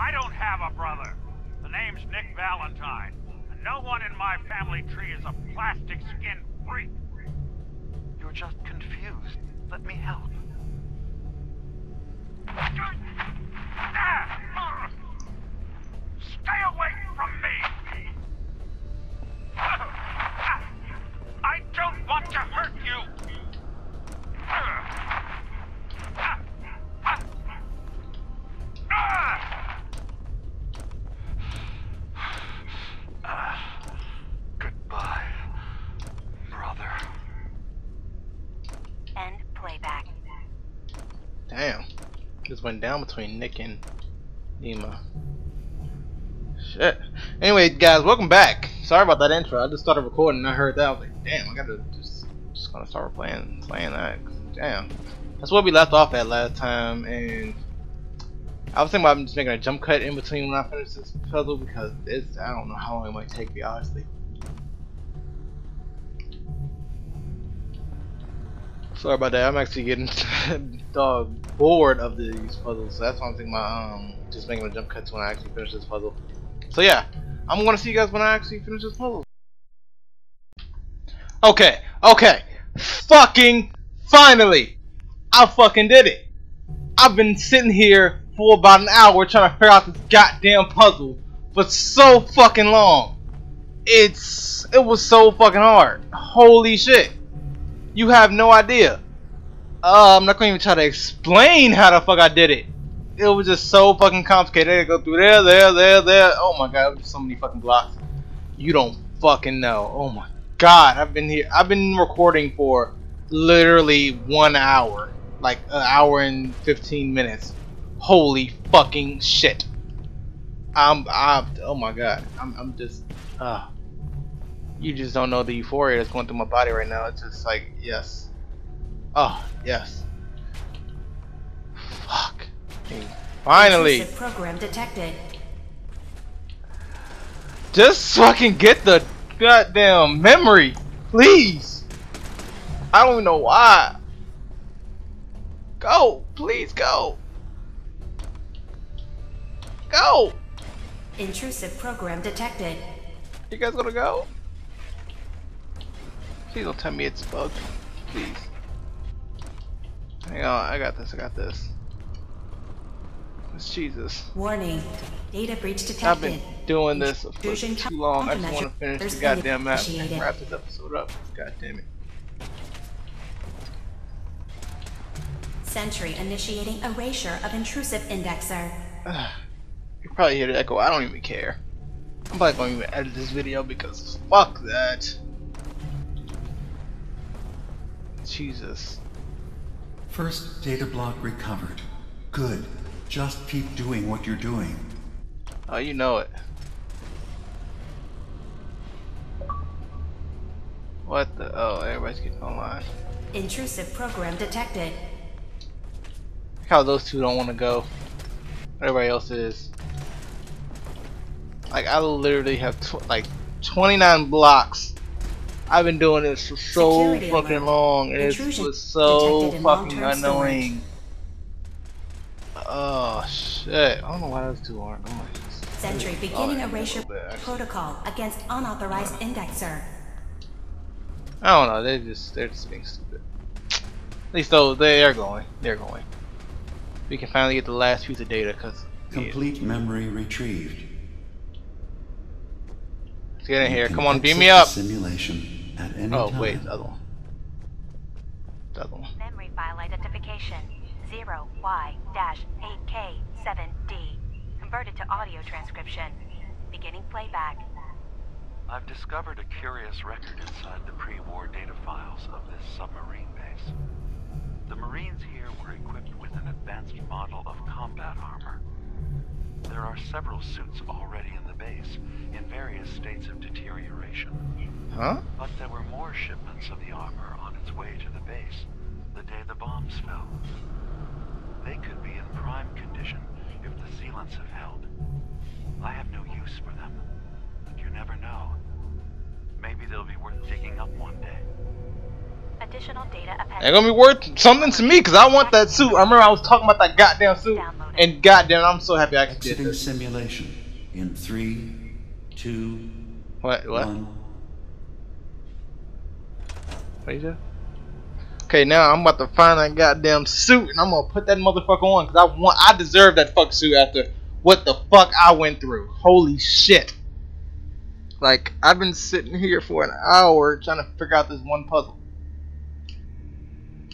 I don't have a brother. The name's Nick Valentine. And no one in my family tree is a plastic-skinned freak. You're just confused. Let me help. Stay away from me! I don't want to hurt you! Goodbye, brother. End playback. Damn. This went down between Nick and Nima. Shit. Anyway, guys, welcome back. Sorry about that intro. I just started recording and I heard that. I was like, damn, I gotta just gonna start playing that. Damn. That's where we left off at last time, and I was thinking about just making a jump cut in between when I finish this puzzle, because it's, I don't know how long it might take me, honestly. Sorry about that. I'm actually getting bored of these puzzles, so that's why I'm thinking about just making a jump cut to when I actually finish this puzzle. So yeah, I'm gonna see you guys when I actually finish this puzzle. Okay, fucking finally, I fucking did it. I've been sitting here for about an hour trying to figure out this goddamn puzzle for so fucking long. It was so fucking hard. Holy shit. You have no idea. I'm not going to even try to explain how the fuck I did it. It was just so fucking complicated. I had to go through there. Oh my god, there's so many fucking blocks. You don't fucking know. Oh my god, I've been here. I've been recording for literally 1 hour. Like an hour and 15 minutes. Holy fucking shit. Oh my god. I'm just, you just don't know the euphoria that's going through my body right now. It's just like, yes. Oh, yes. Fuck. Finally. Program detected. Just fucking get the goddamn memory, please. I don't even know why. Go, please go. Go. Intrusive program detected. You guys gonna go? Please don't tell me it's bugged. Please. Hang on, I got this. It's Jesus. Warning. Data breach detected. I've been doing this for too long. I just want to finish the goddamn map and wrap this episode up. God damn it. Sentry initiating erasure of intrusive indexer. You probably hear the echo. I don't even care. I'm probably going to even edit this video because fuck that. Jesus. First data block recovered. Good. Just keep doing what you're doing. Oh, you know it. What the? Oh, everybody's getting online. Intrusive program detected. How those two don't want to go. Everybody else is. Like, I literally have like 29 blocks. I've been doing this for so fucking long, and it was so fucking annoying. Oh shit! I don't know why those two aren't going. Sentry beginning erasure protocol against unauthorized indexer. I don't know. They're just being stupid. At least though they're going. We can finally get the last piece of data because complete memory retrieved. Let's get in here. Come on, beam me up. Simulation. At any time. Oh wait, the other one. Memory file identification 0Y-8K7D. Converted to audio transcription. Beginning playback. I've discovered a curious record inside the pre-war data files of this submarine base. The Marines here were equipped with an advanced model of combat armor. There are several suits already in the base, in various states of deterioration. Huh? But there were more shipments of the armor on its way to the base, the day the bombs fell. They could be in prime condition if the sealants have held. I have no use for them, but you never know. Maybe they'll be worth digging up one day. Additional data appended. They're gonna be worth something to me, because I want that suit. I remember I was talking about that goddamn suit, and And goddamn, I'm so happy I could get this. Simulation in 3, 2. What? One. What you do? Okay, now I'm about to find that goddamn suit, and I'm gonna put that motherfucker on because I deserve that fuck suit after what the fuck I went through. Holy shit! Like, I've been sitting here for an hour trying to figure out this one puzzle.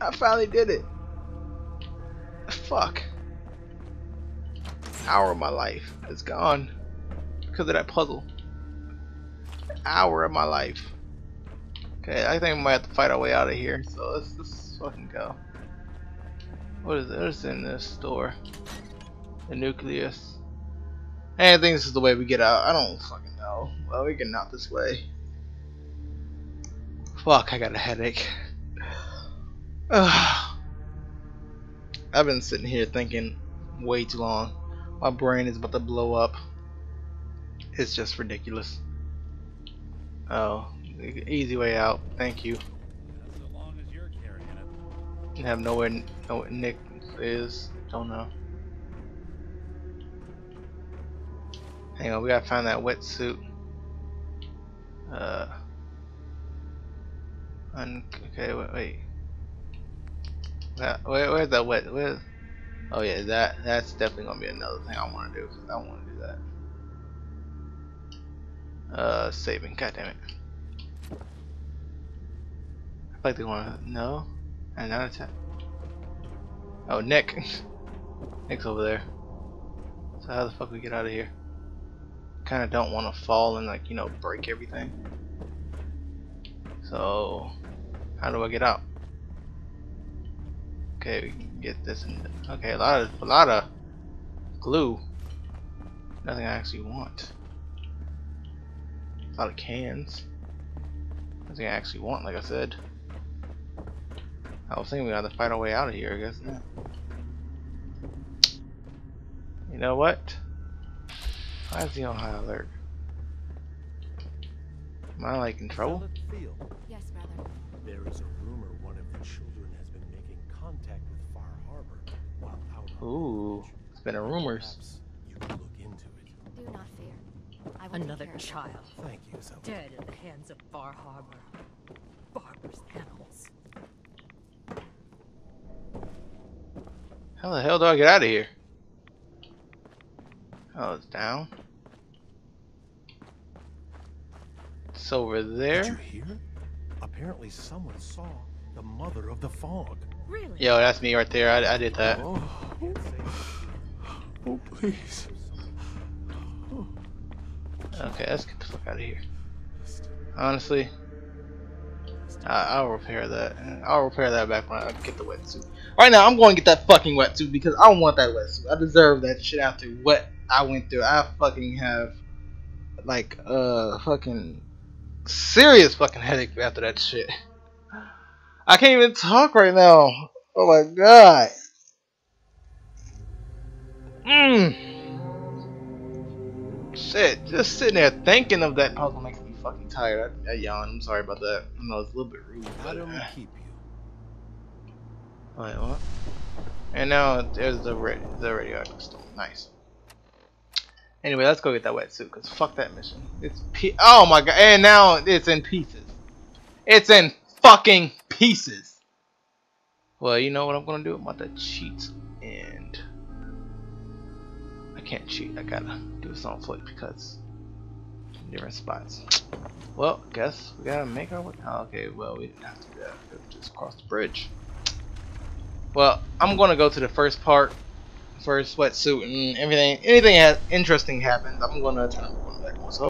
I finally did it. Fuck. An hour of my life is gone because of that puzzle. An hour of my life. Okay, I think we might have to fight our way out of here. So let's just fucking go. What is in this store? The nucleus. Hey, I think this is the way we get out. I don't fucking know. Well, we're getting out this way. Fuck, I got a headache. I've been sitting here thinking way too long. My brain is about to blow up. It's just ridiculous. Oh, easy way out. Thank you. So long as you're carrying it. I have no where Nick is. Don't know. Hang on, we gotta find that wetsuit. Okay, wait. Where's that wet? Where's? Oh yeah, that's definitely gonna be another thing I want to do because I want to do that. Saving. God damn it. I like they want to no. Another attack. Oh, Nick. Nick's over there. So how the fuck we get out of here? Kind of don't want to fall and like break everything. So how do I get out? Okay, we can get this. And okay, a lot of glue. Nothing I actually want. A lot of cans. Nothing I actually want. Like I said, I was thinking we had to fight our way out of here. I guess not. You know what? Why is he on high alert? Am I like in trouble? Yes, brother. There is a rumor one of the children has been making contact with Far Harbor while out. Ooh, it's been a rumors. You can look into it. Do not fear. I will another child. Thank you, so dead in the hands of Far Harbor. Barbarous animals. How the hell do I get out of here? Oh, it's down. It's over there. Did you hear? Apparently someone saw the mother of the fog. Really? Yo, that's me right there. I did that. Oh please. Okay, let's get the fuck out of here. Honestly, I'll repair that. I'll repair that back when I get the wetsuit. Right now, I'm going to get that fucking wetsuit because I want that wetsuit. I deserve that shit after what I went through. I fucking have like a fucking serious fucking headache after that shit. I can't even talk right now. Oh my god. Shit, just sitting there thinking of that puzzle makes me fucking tired. I yawn. I'm sorry about that. I know it's a little bit rude. How do we keep you? Wait, what? And now there's the radioactive storm. Nice. Anyway, let's go get that wetsuit, cause fuck that mission. It's oh my god, and now it's in pieces. It's in fucking pieces. Well, you know what I'm gonna do? I'm about to cheat, and I can't cheat. I gotta do this on foot because different spots. Well, guess we gotta make our way. Oh, okay, well we didn't have to do that. We'll just cross the bridge. Well, I'm gonna go to the first part. First wetsuit and everything. Anything interesting happens, I'm gonna turn on that one. So,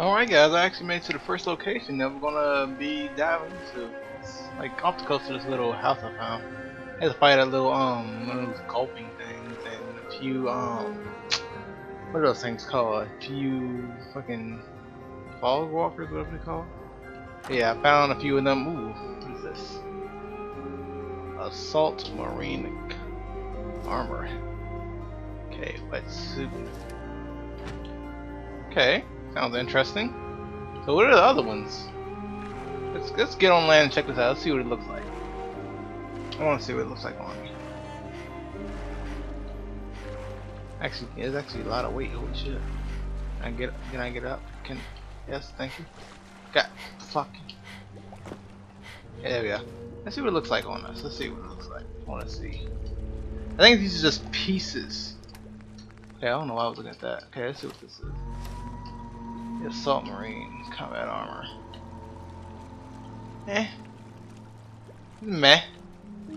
alright, guys, I actually made it to the first location that we're gonna be diving into. It's like off the coast of this little house I found. I had to fight a little one of those gulping things and a few what are those things called? A few fucking fog walkers, whatever they call. Yeah, I found a few of them. Ooh, what is this? Assault Marine Armor. Okay, wetsuit. Okay, sounds interesting. So what are the other ones? Let's get on land and check this out. Let's see what it looks like. I want to see what it looks like on me. Actually, there's actually a lot of weight. Holy shit! Can I get up? Can? Yes, thank you. God, fuck. Yeah, there we go. Let's see what it looks like on us. Let's see what it looks like. I want to see. I think these are just pieces. Okay, I don't know why I was looking at that. Okay, let's see what this is. The Assault Marine Combat Armor. Eh. Meh. I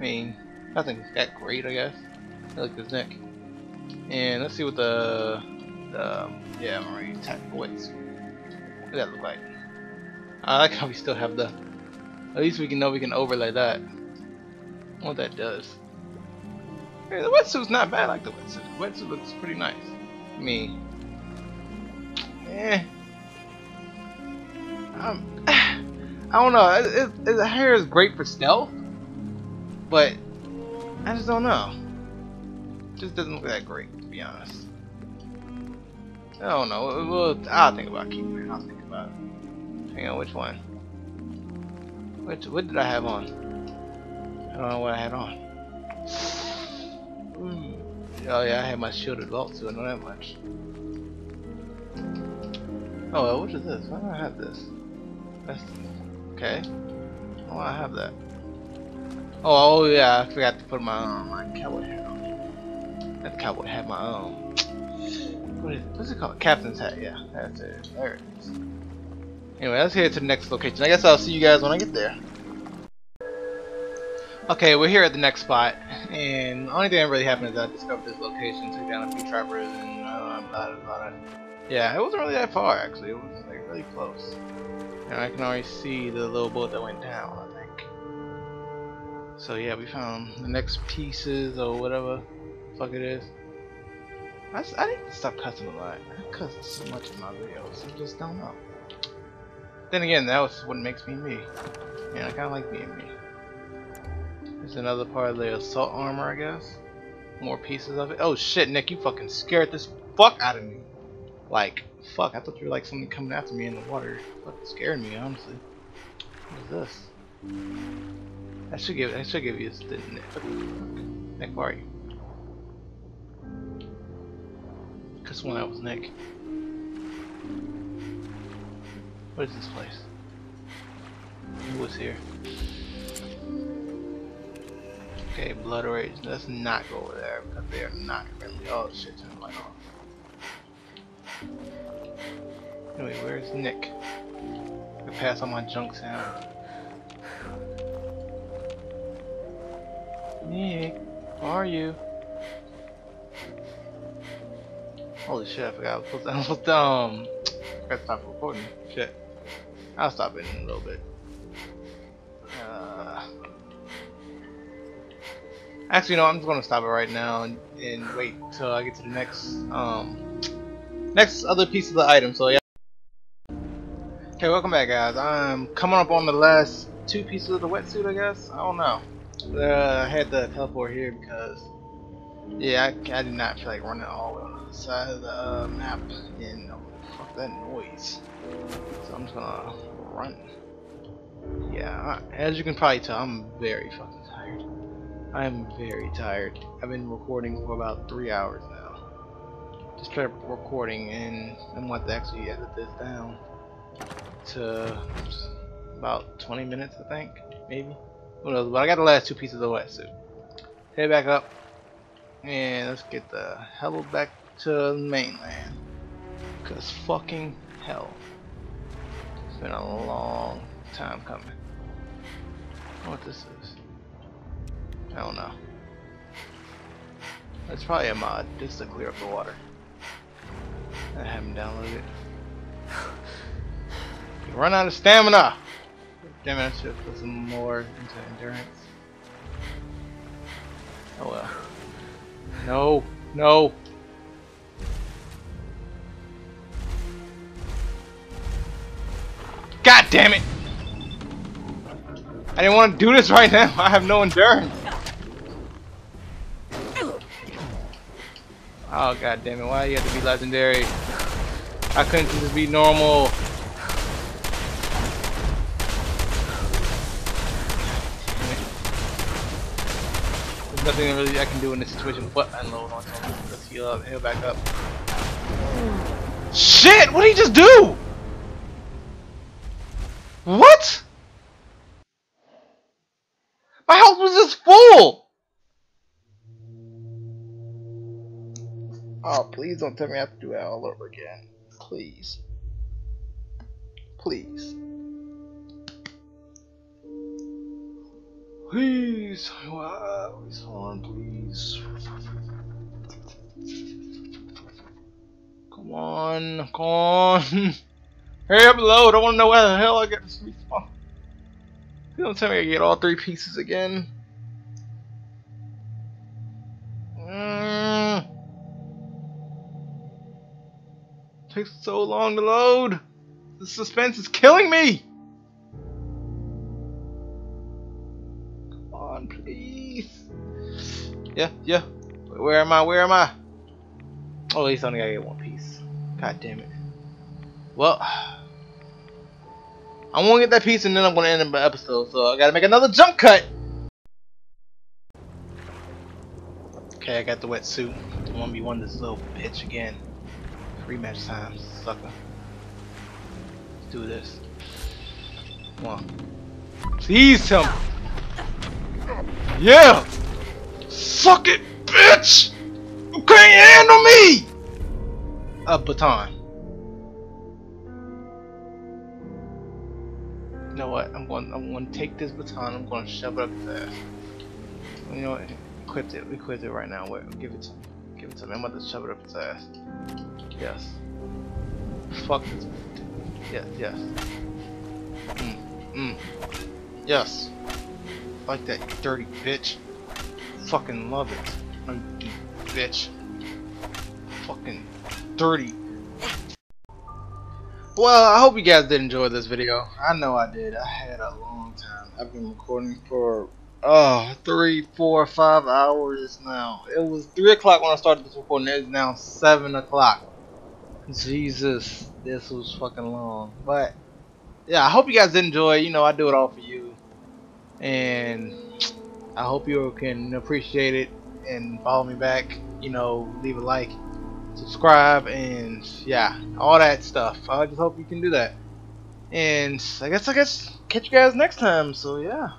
mean, nothing's that great, I guess. I like this neck. And let's see what the Marine Tactical Weights. What does that look like? I like how we still have the. At least we can know we can overlay that. What that does. Hey, the wetsuit's not bad. I like the wetsuit. The wetsuit looks pretty nice. I mean, eh. I don't know. The hair is great for stealth, but I just don't know. It just doesn't look that great, to be honest. I don't know. Well, I'll think about keeping it. I'll think about it. Hang on, which one? What did I have on? I don't know what I had on. Oh yeah, I had my shielded vault, so I know that much. Oh well, what is this? Why do I have this? That's okay. Oh, I have that. Oh yeah, I forgot to put my cowboy hat on. That cowboy hat, my own. What's it called? Captain's hat. Yeah, that's it. There it is. Anyway, let's head to the next location. I guess I'll see you guys when I get there. Okay, we're here at the next spot, and the only thing that really happened is I discovered this location, took down a few trappers, and yeah, it wasn't really that far actually. It was like really close. And I can already see the little boat that went down, I think. So yeah, we found the next pieces or whatever the fuck it is. I need to stop cussing a lot. I cuss so much in my videos. I just don't know. Then again, that was what makes me me. And I kind of like being me. There's another part of the assault armor, I guess. More pieces of it. Oh shit, Nick, you fucking scared this fuck out of me. Like, fuck, I thought you were like something coming after me in the water. Fucking scared me, honestly. What is this? I should give you this, didn't it? Nick, where are you? Because when I was Nick. What is this place? Who was here? Okay, blood rage. Let's not go over there because they are not friendly. Oh shit, turn the light off. Anyway, where's Nick? I can pass all my junk sound. Nick, where are you? Holy shit, I forgot I was I forgot to stop recording. Shit. I'll stop it in a little bit. Actually, no, I'm just gonna stop it right now and wait till I get to the next next other piece of the item. So yeah. Okay, welcome back, guys. I'm coming up on the last two pieces of the wetsuit, I guess. I don't know. I had to teleport here because yeah, I did not feel like running all the way on the side of the map. And fuck that noise. So I'm just gonna run. Yeah, as you can probably tell, I'm very fucking tired. I'm very tired. I've been recording for about 3 hours now. Just started recording and I'm going to actually edit this down to about 20 minutes, I think, maybe. Who knows, but I got the last two pieces of wetsuit. Head back up and let's get the hell back to the mainland. Cause fucking hell. It's been a long time coming. I don't know what this is. I don't know. It's probably a mod just to clear up the water. I haven't downloaded it. You run out of stamina! Damn it, I should put some more into endurance. Oh well. No, no! God damn it! I didn't want to do this right now! I have no endurance! Oh god damn it, why do you have to be legendary? I couldn't just be normal. nothing really I can do in this situation but unload on him. Let's heal up, heal back up. Shit! What did he just do? What? My health was just full! Oh, please don't tell me I have to do that all over again. Please. Please. Please, hold on, please. Come on, come on. Hurry up, load. I want to know where the hell I get this respawn. You don't tell me I get all three pieces again. Takes so long to load. The suspense is killing me. Please. Yeah, yeah. Where am I? Where am I? Oh, at least I only gotta get one piece. God damn it. Well, I'm gonna get that piece and then I'm gonna end the episode, so I gotta make another jump cut. Okay, I got the wetsuit. 1v1 this little bitch again. Rematch time, sucker. Let's do this. Come on. Please tell me. Yeah! Suck it, bitch! You can't handle me! A baton. You know what? I'm gonna take this baton, I'm gonna shove it up there. You know what? Equip it right now. Wait, give it to me. I'm about to shove it up his ass. Yes. Fuck this. Yeah, yes. Yes. Like that, you dirty bitch. Fucking love it. Undy bitch. Fucking dirty. Well, I hope you guys did enjoy this video. I know I did. I had a long time. I've been recording for 3, 4, 5 hours now. It was 3 o'clock when I started this recording. It's now 7 o'clock. Jesus, this was fucking long. But yeah, I hope you guys did enjoy. You know, I do it all for you. And I hope you can appreciate it and follow me back, you know, leave a like, subscribe, and yeah, all that stuff. I just hope you can do that. And I guess catch you guys next time. So yeah.